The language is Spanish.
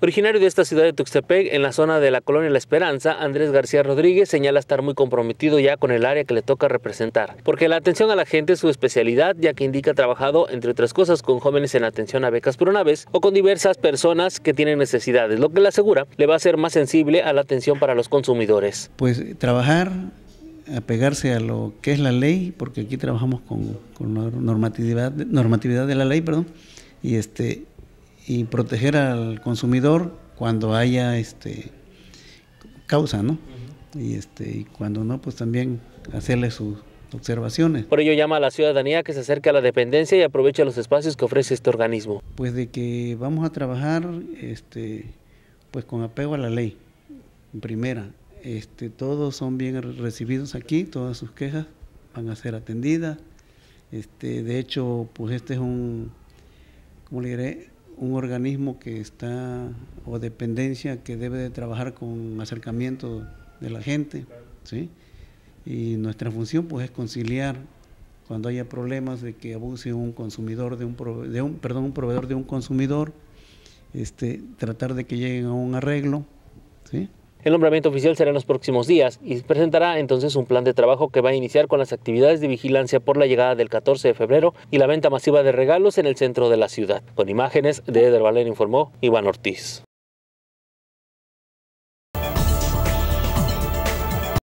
Originario de esta ciudad de Tuxtepec, en la zona de la colonia La Esperanza, Andrés García Rodríguez señala estar muy comprometido ya con el área que le toca representar, porque la atención a la gente es su especialidad, ya que indica ha trabajado, entre otras cosas, con jóvenes en atención a becas PRONABES o con diversas personas que tienen necesidades, lo que le asegura le va a ser más sensible a la atención para los consumidores. Pues trabajar, apegarse a lo que es la ley, porque aquí trabajamos con normatividad de la ley, perdón, y proteger al consumidor cuando haya causa, ¿no? Y cuando no, pues también hacerle sus observaciones. Por ello llama a la ciudadanía que se acerque a la dependencia y aproveche los espacios que ofrece este organismo. Pues de que vamos a trabajar pues con apego a la ley. En primera, todos son bien recibidos aquí, todas sus quejas van a ser atendidas. De hecho, pues es un, ¿cómo le diré?, un organismo que está, o dependencia que debe de trabajar con acercamiento de la gente, ¿sí? Y nuestra función pues es conciliar cuando haya problemas de que abuse un consumidor de un proveedor de un consumidor, tratar de que lleguen a un arreglo, ¿sí? El nombramiento oficial será en los próximos días y presentará entonces un plan de trabajo que va a iniciar con las actividades de vigilancia por la llegada del 14 de febrero y la venta masiva de regalos en el centro de la ciudad. Con imágenes de Eder Valera informó Iván Ortiz.